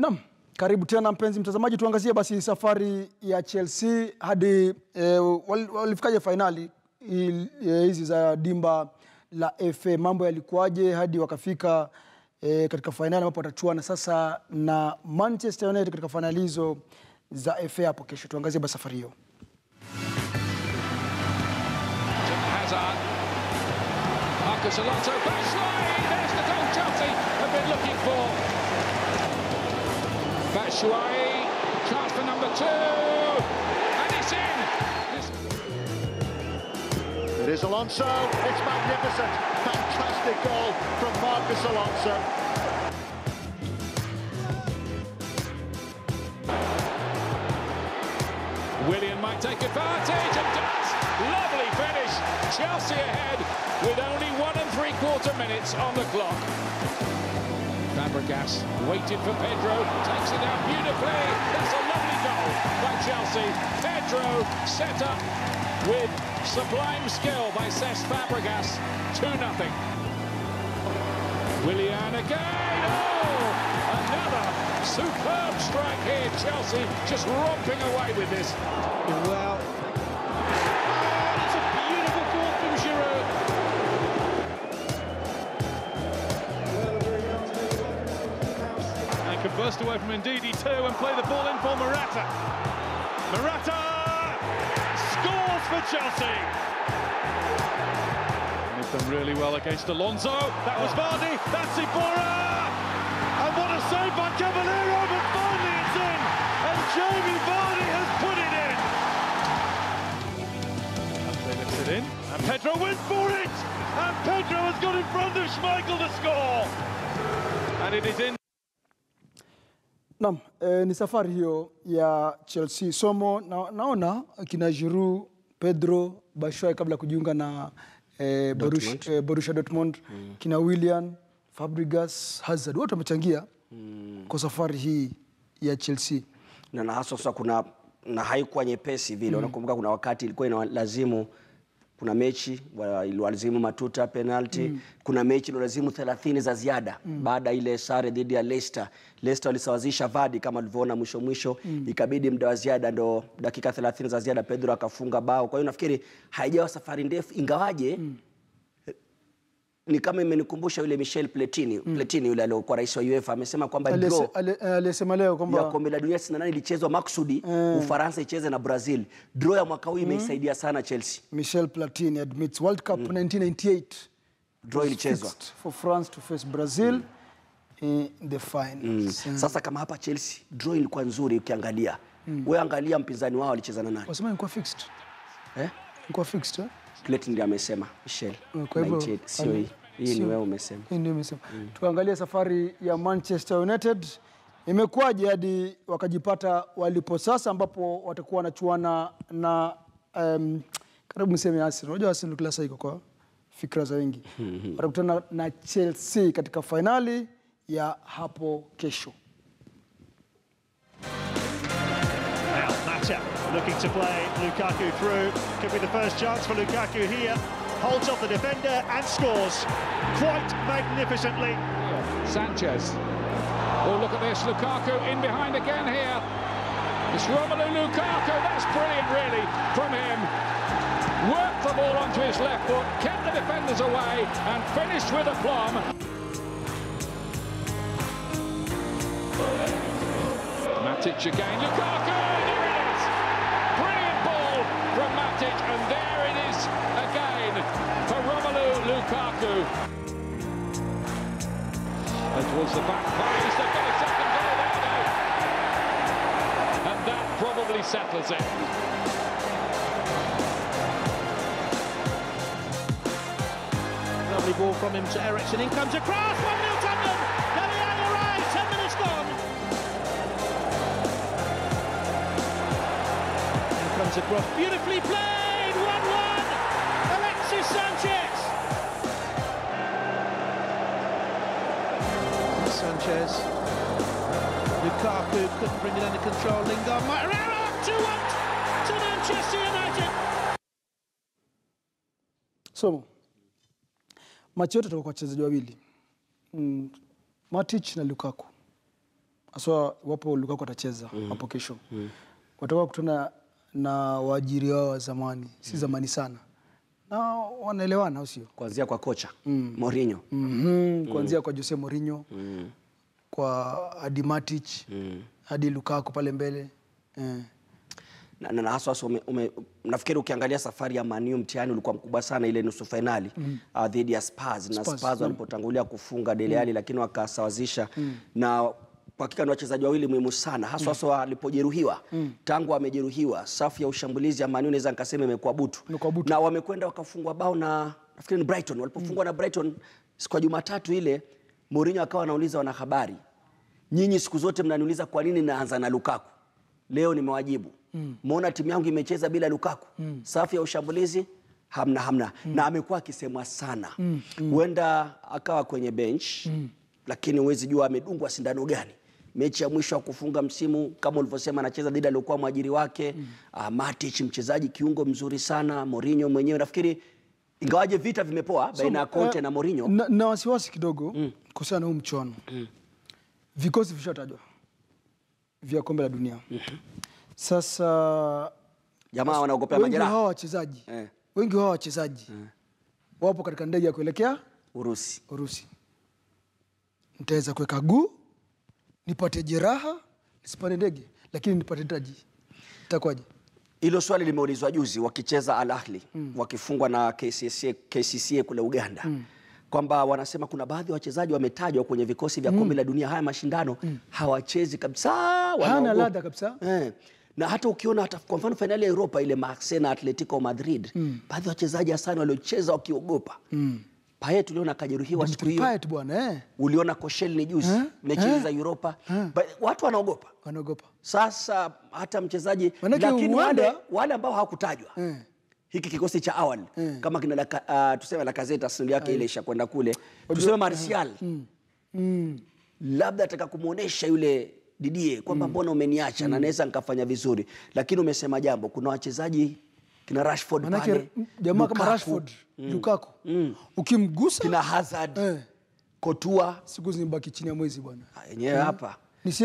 Naam, karibu tena mpenzi mtazamaji, tuangazie basi safari ya Chelsea hadi walifikaje finali hizi za dimba la FA, mambo yalikuwaje hadi wakafika katika finali ambapo watachuana sasa na Manchester United katika finali hizo za FA hapo kesho. Tuangazie basi safari hiyo. Hazard, Marcos Alonso, baseline, there's the goal Chelsea have been looking for. Batshuayi, chance for number 2, and it's in! It is Alonso, it's magnificent, fantastic goal from Marcos Alonso. Willian might take advantage, and does! Lovely finish, Chelsea ahead with only 1 3/4 minutes on the clock. Fabregas waited for Pedro, takes it out beautifully, that's a lovely goal by Chelsea. Pedro set up with sublime skill by Cesc Fabregas, 2-0. Willian again, oh, another superb strike here, Chelsea just romping away with this. Well, oh, it's a beautiful ball from Giroud. Burst away from Ndidi too and play the ball in for Morata. Morata scores for Chelsea. And they've done really well against Alonso. That was Vardy. That's Iborra. And what a save by Cavaliero! But finally it's in. And Jamie Vardy has put it in. They lift it in. And Pedro wins for it. And Pedro has got in front of Schmeichel to score. And it is in. Naam, ni safari hiyo ya Chelsea. Somo naona kina Giroud, Pedro, Batshuayi kabla kujiunga na Borussia Dortmund, kina Willian, Fabregas, Hazard wote wamechangia kwa safari hii ya Chelsea. Na hasa sasa kuna na haikuwa nyepesi vile. Unakumbuka kuna wakati ilikuwa inalazimu, kuna mechi ililazimu matuta penalty, kuna mechi ililazimu 30 za ziada baada ile sare dhidi ya Leicester. Leicester walisawazisha Vardy kama ulivyoona mwisho ikabidi muda wa ziada ndo dakika 30 za ziada Pedro akafunga bao. Kwa hiyo nafikiri haijawa safari ndefu ingawaje ni kama imenikumbusha yule Michel Platini. Platini yule aliyokuwa rais wa UEFA amesema kwamba draw alisema leo kwamba kombe la dunia 68 ilichezwa maksudi Ufaransa icheze na Brazil. Draw ya mwaka huu imeisaidia sana Chelsea. Michel Platini admits World Cup 1998 draw ilichezwa for France to face Brazil in the finals. Sasa kama hapa Chelsea draw ilikuwa nzuri ukiangalia. Wewe angalia mpinzani wao alichezana naye. Wasema ilikuwa fixed. Ilikuwa fixed. Platini ndiye amesema Michel. Kwa hivyo sio hii. Hii ni wewe umesema. Hii ndio umesema. Tuangalie safari ya Manchester United imekuwaje hadi wakajipata walipo sasa ambapo watakuwa wanachuana na karibu mseme Arsenal. Unajua Arsenal klasa iko kwa fikra za wengi. Watakutana na Chelsea katika finali ya hapo kesho. Now Mata looking to play Lukaku through. Could be the first chance for Lukaku here. Holds off the defender and scores quite magnificently. Sanchez. Oh, look at this. Lukaku in behind again here. It's Romelu Lukaku. That's brilliant, really, from him. Worked the ball onto his left foot, kept the defenders away, and finished with aplomb. Matic again. Lukaku! There it is! Brilliant ball from Matic, and there it is again. For Romelu Lukaku. And towards the back pass, they've got a second goal there now. And that probably settles it. Lovely ball from him to Eriksson. In comes across. 1-0 Tottenham. Daniel Ayew arrives. 10 minutes gone. In comes across. Beautifully played. Sanchez, Lukaku couldn't bring it under control, Lingard, Herrera, 2-1 to Manchester United. So, machi yote tuko kwa wachezaji wawili, Matic na Lukaku. Aswa wapo Lukaku atacheza hapo kesho. Watakuwa kutana na waajiri wao zamani, si zamani sana. Na wanaelewana au sio? Kuanzia kwa kocha Mourinho. Kuanzia kwa Jose Mourinho. Kwa hadi Matic, hadi Lukaku pale mbele. Na haswa nafikiri ukiangalia safari ya Man U mtiani ulikuwa mkubwa sana ile nusu finali dhidi ya Spurs, na Spurs walipotangulia kufunga Dele Alli lakini wakasawazisha na kwa hakika ni wachezaji wawili muhimu sana haswa haswa alipojeruhiwa. Tangu amejeruhiwa safu ya ushambulizi ya Man U naweza nikasema imekuwa butu. Na wamekwenda wakafungwa bao na nafikiri ni Brighton. Walipofungwa na Brighton siku Jumatatu ile, Mourinho akawa anauliza wanahabari, nyinyi siku zote mnaniuliza kwa nini naanza na Lukaku. Leo nimewajibu. Muona timu yangu imecheza bila Lukaku. Safu ya ushambulizi hamna. Na amekuwa akisemwa sana. Huenda akawa kwenye bench lakini huwezi jua amedungwa sindano gani. Mechi ya mwisho ya kufunga msimu kama ulivyosema anacheza dhidi alikuwa mwajiri wake. Matic mchezaji kiungo mzuri sana. Mourinho mwenyewe nafikiri ingawaje vita vimepoa baina ya Conte na Mourinho, na wasiwasi kidogo kuhusiana na huu mchuano. Vikosi vishatajwa vya kombe la dunia. Sasa jamaa wanaogopa majeraha. Wengi hao wachezaji wapo katika ndege ya kuelekea Urusi. Nitaweza kuweka guu, nipate jeraha, nisipande ndege, lakini nipate taji. Itakuwaje? Hilo swali limeulizwa juzi wakicheza Al Ahli, wakifungwa na KCCA kule Uganda. Kwamba wanasema kuna baadhi ya wachezaji wametajwa kwenye vikosi vya kombe la dunia haya mashindano hawachezi kabisa, hana ladha kabisa. Na hata ukiona hata kwa mfano finali ya Europa ile Barcelona Atletico Madrid, baadhi ya wachezaji hasani waliocheza wakiogopa. Pae tuliona kajeruhiwa siku hiyo. Pae bwana uliona Koshel ni juzi mechi za Europa. Watu wanaogopa. Sasa hata mchezaji lakini wale ambao hawakutajwa. Hiki kikosi cha awali kama kina tuseme la Gazeta sio yake ile ishakwenda kule. Tuseme Martial. Labda ataka kumuonesha yule Ndidi kwamba mbona umeniacha na naweza nikafanya vizuri. Lakini umesema jambo, kuna wachezaji kina Rashford pale. Jamaa kama Rashford, Lukaku. Ukimgusa kina Hazard, Kotua siku zinabaki chini ya mwezi bwana. Yenyewe hapa.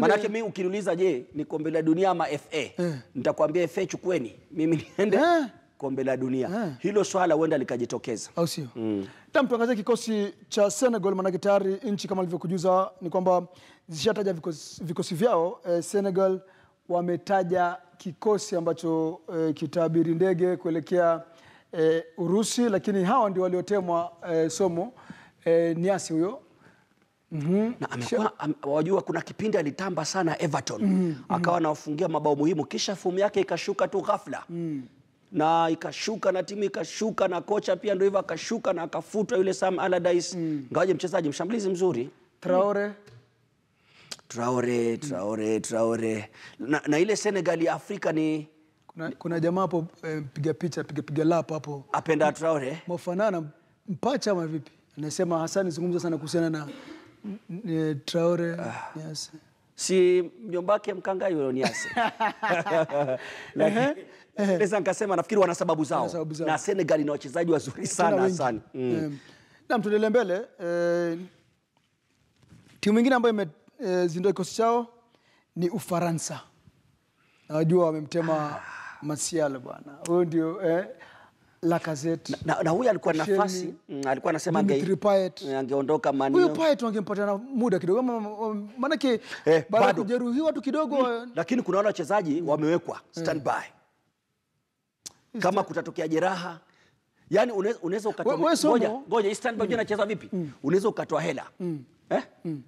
Maana mimi ukiniuliza je, ni kombe la dunia ama FA? Nitakwambia FA chukueni. Mimi niende kombe la dunia. Hilo swala huenda likajitokeza. Au sio? Tuangazie kikosi cha Senegal manakitari nchi kama alivyokujuza ni kwamba zishataja vikosi vyao. Senegal wametaja kikosi ambacho kitabiri ndege kuelekea Urusi, lakini hawa ndio waliotemwa somo. Niasi huyo. Na amekuwa wajua kuna kipindi alitamba sana Everton. Akawa anawafungia mabao muhimu kisha fomu yake ikashuka tu ghafla. Na ikashuka na timu ikashuka na kocha pia ndio hivyo akashuka na akafutwa yule Sam Allardyce. Ngawaje mchezaji mshambulizi mzuri. Traore. Na ile Senegal ya Afrika ni kuna jamaa hapo piga picha piga lap hapo. Apenda Traore. Mfanana mpacha ama vipi? Anasema Hassan zungumza sana kuhusiana na Traore. Yes. Si mjombake mkangai yule Niasi. Lakini lesa nikasema nafikiri wana sababu zao. Na Senegal ina wachezaji wazuri sana. Na mtuendelee mbele, timu nyingine ambayo imezindua kikosi chao ni Ufaransa. Najua wamemtema Martial bwana. Huyo ndio Lacazette. Na huyu alikuwa na nafasi, alikuwa anasema angeondoka Man U. Huyo Payet wangempatia na muda kidogo. Maana yake baada ya kujeruhiwa tu kidogo, lakini kuna wale wachezaji wamewekwa standby. Kama kutatokea jeraha, yani unaweza ukatoa ngoja stand by anacheza vipi? Unaweza ukatoa hela.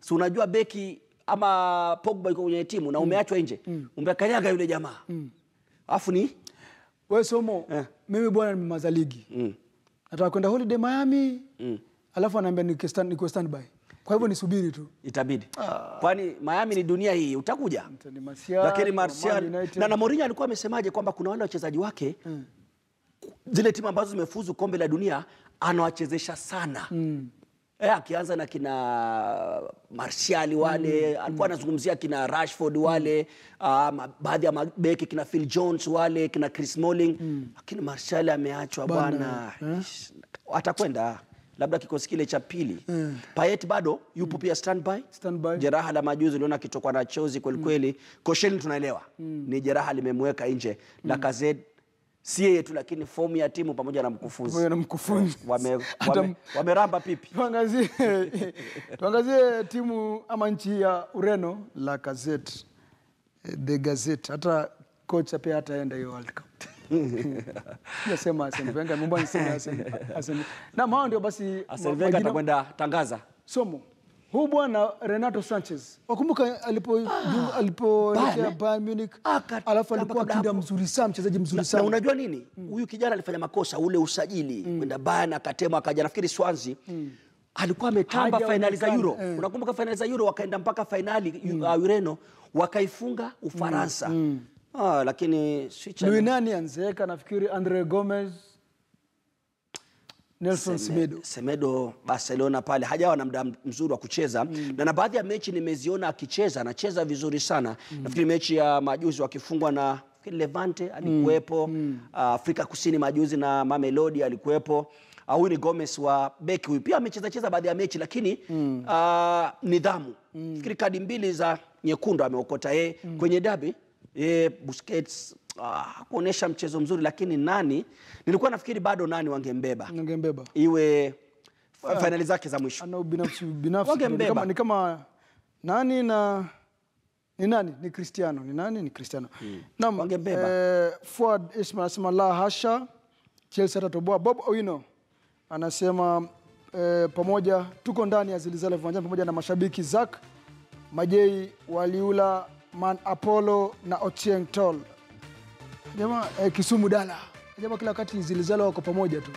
Si unajua beki ama Pogba yuko kwenye timu na umeachwa nje. Umbekanyaga yule jamaa. Alafu ni wewe somo, mimi bwana nimemaza ligi. Nataka kwenda holiday Miami. Alafu anaambia niko standby. Kwa hivyo nisubiri tu. Itabidi. Kwani Miami ni dunia hii, utakuja. Lakini Martial na Mourinho alikuwa amesemaje kwamba kuna wale wachezaji wake zile timu ambazo zimefuzu kombe la dunia anawachezesha sana. Akianza na kina Martial wale, alikuwa anazungumzia kina Rashford wale, baadhi ya mabeki kina Phil Jones wale, kina Chris Smalling, lakini Martial ameachwa bwana. Atakwenda labda kikosi kile cha pili. Payet bado yupo pia standby. Jeraha la majuzi uliona kitokwa na Chelsea kweli kweli. Koscielny tunaelewa ni jeraha limemweka nje. Lacazette si yeye tu, lakini fomu ya timu pamoja na mkufunzi. Wameramba pipi. Tuangazie timu ama nchi ya Ureno, Lacazette, The Gazette. Hata kocha pia hataenda hiyo World Cup. Nasema Arsene Wenger, mbona nisema Arsene. Na hao ndio basi Arsene Wenger atakwenda tangaza somo. Huyu bwana Renato Sanchez, wakumbuka alipoelekea Bayern Munich, alafu alikuwa kinda mzuri sana, mchezaji mzuri sana. Na unajua nini? Huyu kijana alifanya makosa ule usajili, kwenda Bayern akatemwa akaja, nafikiri Swansea. Alikuwa ametamba finali za Euro. Unakumbuka finali za Euro wakaenda mpaka finali Ureno, wakaifunga Ufaransa. Lakini swicha ni nani anzeeka, nafikiri Andre Gomez, Nelson Semedo. Semedo Barcelona pale hajawa na muda mzuri wa kucheza, na baadhi ya mechi nimeziona akicheza, anacheza vizuri sana. Nafikiri mechi ya majuzi wakifungwa na Levante alikuwepo, Afrika Kusini majuzi na Mamelodi alikuwepo. Huyu ni Gomez wa beki, huyu pia amecheza baadhi ya mechi, lakini nidhamu. Nafikiri kadi mbili za nyekundu ameokota yeye kwenye derby. Busquets kuonesha mchezo mzuri, lakini nani nilikuwa nafikiri bado nani wangembeba. Iwe finali zake za mwisho. Ana binafsi ni kama nani na ni nani ni Cristiano, ni nani ni Cristiano. Na wangembeba. Fuad Ismail anasema la hasha, Chelsea atatoboa. Bob Owino anasema pamoja tuko ndani ya zilizale viwanjani pamoja na mashabiki. Zak Majei waliula Man Apollo na Ochieng Tol. Jamaa Kisumu Dala. Jamaa kila wakati zilizalo wako pamoja tu.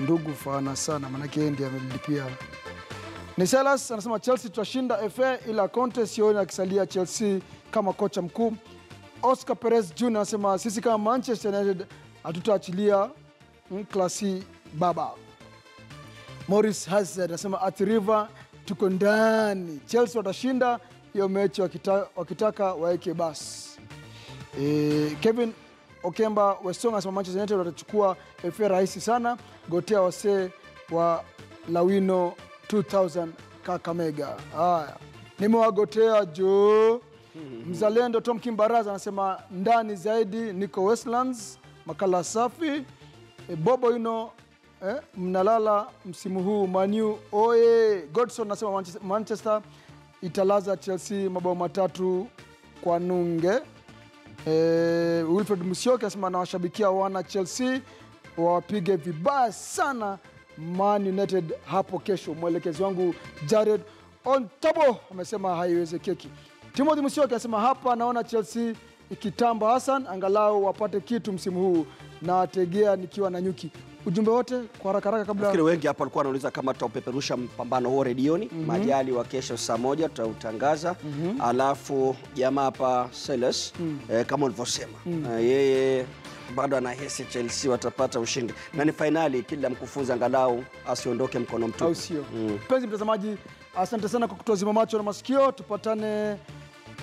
Ndugu fana sana manake yeye ndiye amelipia. Nisalas anasema Chelsea tutashinda FA, ila Conte sioni akisalia Chelsea kama kocha mkuu. Oscar Perez Jr anasema sisi kama Manchester United hatutaachilia klasi baba. Maurice Hazard anasema at River tuko ndani. Chelsea watashinda hiyo mechi wakitaka waeke bas. Kevin Okemba Wesonga wa Manchester United watachukua FA rahisi sana. Gotea wase wa Lawino 2000 Kakamega. Haya. Nimewagotea jo. Mzalendo Tom Kimbaraza anasema ndani zaidi niko Westlands, makala safi. Bobo Ino mnalala msimu huu Manu oye. Godson anasema Manchester italaza Chelsea mabao 3 kwa nunge. Wilfred Musioka anasema nawashabikia wana Chelsea wapige vibaya sana Man United hapo kesho. Mwelekezi wangu Jared Ontabo amesema haiwezekeki. Timothy Musioka anasema hapa naona Chelsea ikitamba Hassan angalau wapate kitu msimu huu na tegea nikiwa na nyuki. Ujumbe wote kwa haraka haraka kabla. Nafikiri wengi hapa walikuwa wanauliza kama tutaupeperusha mpambano huo redioni. Majali wa kesho saa 1 tutautangaza. Alafu jamaa hapa Celes kama ulivyosema yeye bado anahisi Chelsea watapata ushindi. Na ni finali kila mkufunza angalau asiondoke mkono mtupu. Au sio? Mpenzi mtazamaji, asante sana kwa kutuzima macho na masikio. Tupatane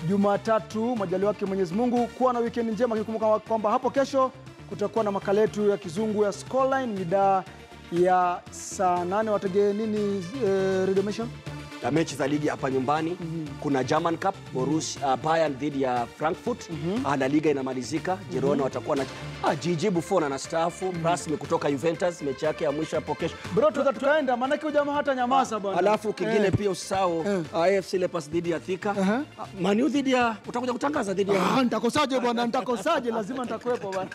Jumatatu majaliwa yake Mwenyezi Mungu. Kuwa na weekend njema, kikumbuka kwamba hapo kesho kutakuwa na makala yetu ya kizungu ya Scoreline mida ya saa 8. Wategee nini redemption? Na mechi za ligi hapa nyumbani. Kuna German Cup, Bayern dhidi ya Frankfurt. La Liga inamalizika. Girona watakuwa na Gigi Buffon anastaafu rasmi kutoka Juventus, mechi yake ya mwisho hapo kesho. Bro tukaenda manake ujamaa hata nyamaza bwana. Alafu kingine pia usao AFC Leopards dhidi ya Thika. Man U dhidi ya utakuja kutangaza dhidi ya. Nitakosaje bwana, nitakosaje lazima nitakuepo bwana.